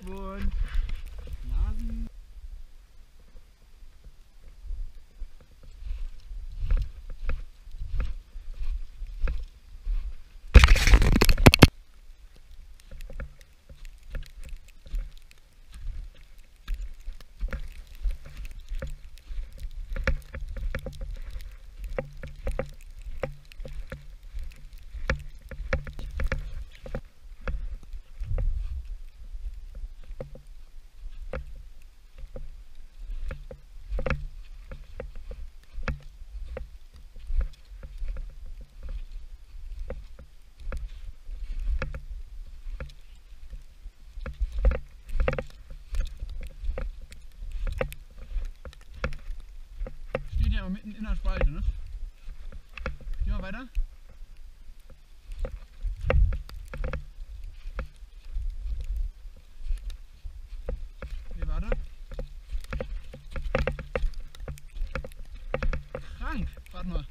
Glückwunsch. Nasen. Aber mitten in der Spalte, ne? Gehen wir weiter? Hier, warte. Krank! Warte mal.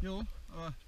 Jo, aber